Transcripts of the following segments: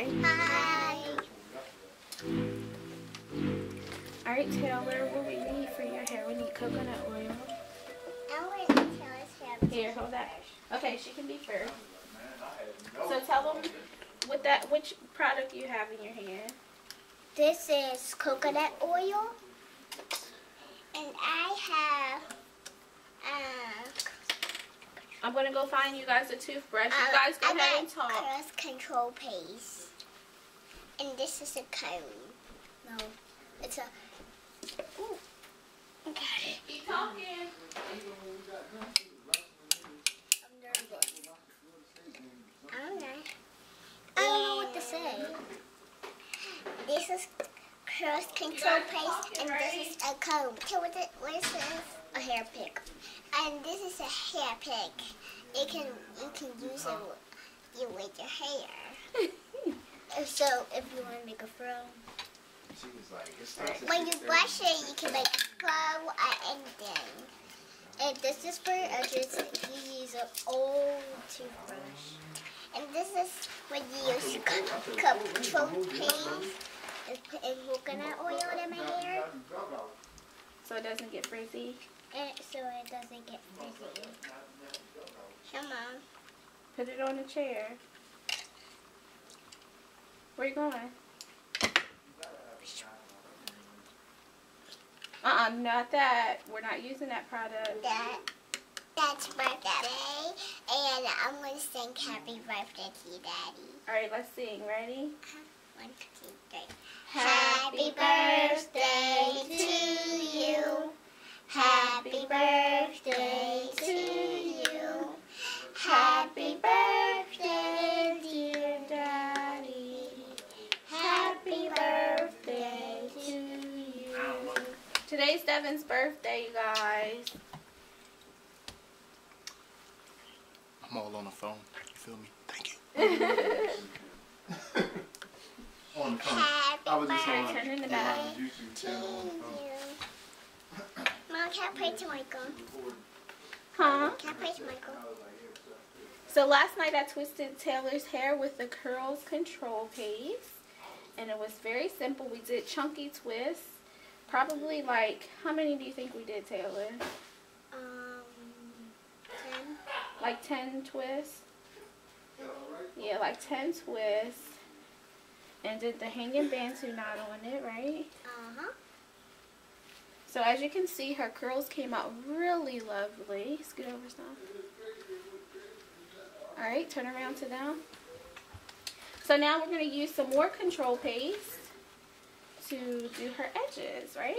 Hi. All right, Taylor, what we need for your hair, we need coconut oil. I want Taylor's hair. Here, hold that. Okay, she can be first. So tell them with that, which product you have in your hair. This is coconut oil, and I have. I'm gonna go find you guys a toothbrush. You guys go ahead and talk. Curls control paste, and this is a comb. No, it's a. Ooh, I got it. Keep talking. I'm nervous. I don't know what to say. This is curls control paste, and this is a comb. What is this? A hair pick. And this is a hair pick. You can use it with your hair. So if you want to make a fro, when you brush it, you can make a fro or anything. And this is for just you use an old toothbrush. And this is when you use control paste and coconut oil in my hair. So it doesn't get frizzy. Come on. Put it on the chair. Where are you going? Not that. We're not using that product. That's my birthday, and I'm going to sing happy birthday to you, Daddy. All right, let's sing. Ready? 1, 2, 3. Happy birthday to you. Happy birthday to you. Happy birthday, dear Daddy. Happy birthday to you. Today's Devin's birthday, you guys. I'm all on the phone. You feel me? Thank you. On the phone. I was just on the YouTube channel on the phone. Can I pray to Michael? Huh? Can I pray to Michael? So last night I twisted Taylor's hair with the Curls Control paste, and it was very simple. We did chunky twists. Probably like, how many do you think we did, Taylor? 10. Like 10 twists? Yeah, like 10 twists. And did the hanging bantu knot on it, right? Uh-huh. So as you can see, her curls came out really lovely. Scoot over some. Alright, turn around to them. So now we're going to use some more control paste to do her edges, right?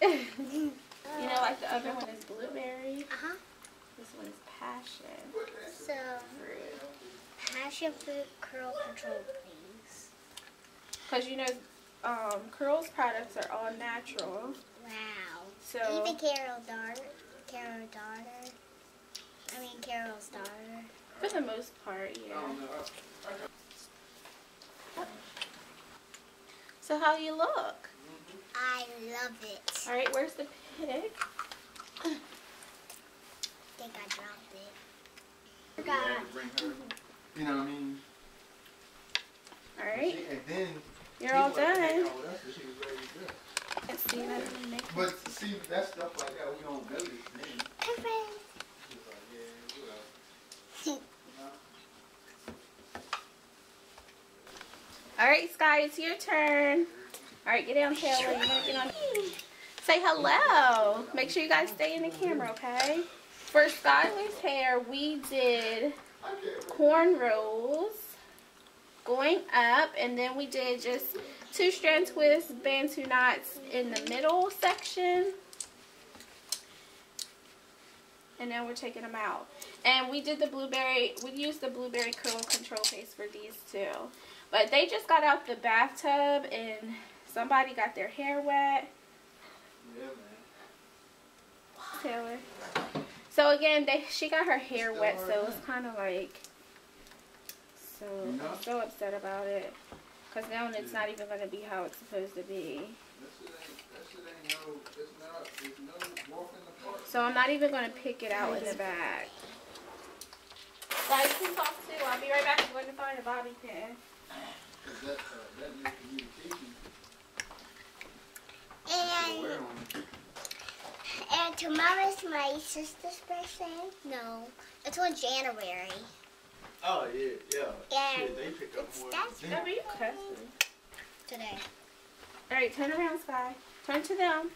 You know, like the other one is blueberry. Uh-huh. This one is passion. So, passion fruit curl control paste. Because you know, Curls products are all natural. Wow. So even Carol's Daughter. For the most part, yeah. So how you look? I love it. All right, where's the pick? I think I dropped it. Forgot. You know what I mean? All right. And then. You're all done. But see, that stuff like that, we don't really think. All right, Sky, it's your turn. All right, get down, Taylor. You want to get on? Say hello. Make sure you guys stay in the camera, okay? For Skyler's hair, we did cornrows. Going up, and then we did just 2 strand twists, bantu knots in the middle section, and then we're taking them out. And we did the blueberry. We used the blueberry curl control paste for these 2, but they just got out the bathtub, and somebody got their hair wet. Yeah, man. Taylor. So again, she got her hair wet, so it's kind of like. So I'm so upset about it, because now it's not even going to be how it's supposed to be. So I'm not even going to pick it out in the back. Lights can talk too. I'll be right back. I'm going to find a bobby pin. Because that new communication. And tomorrow's my sister's birthday. No, it's on January. Oh yeah. Shit, they pick up more. That'd be impressive. Today. All right, turn around, Sky. Turn to them.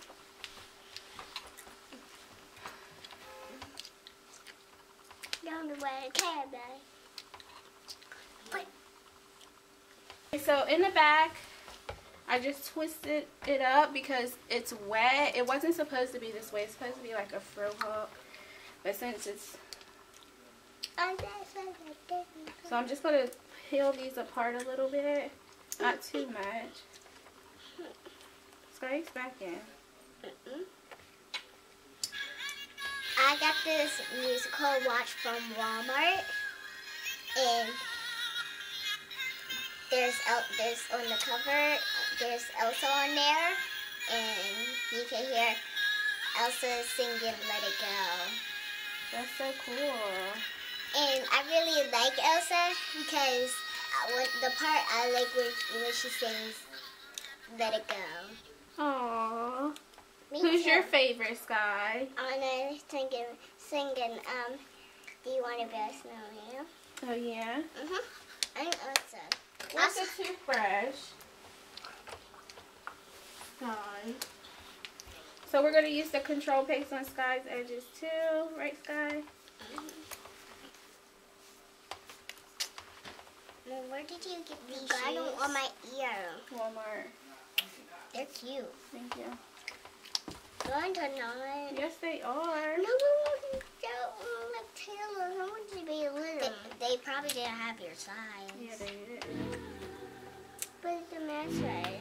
Don't know what it can be. Okay, so in the back, I just twisted it up because it's wet. It wasn't supposed to be this way. It's supposed to be like a frill hook, but since it's so I'm just going to peel these apart a little bit. Not too much. Sky's back in. I got this musical watch from Walmart. And there's on the cover, there's Elsa on there. And you can hear Elsa singing Let It Go. That's so cool. And I really like Elsa because the part I like when she sings Let It Go. Aww. Who's your favorite, Sky? I'm singing, Do You Want to Be a Snowman? Oh, yeah? Mm-hmm. And Elsa. What's a toothbrush? Sky. So we're going to use the control paste on Sky's edges, too. Right, Sky? Where did you get these shoes? I don't want my ear. Walmart. They're cute. Thank you. Yes, they are. No, I don't like Taylor. I want to be little. They probably didn't have your size. Yeah, they did. But it's a mess, right?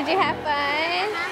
Did you have fun?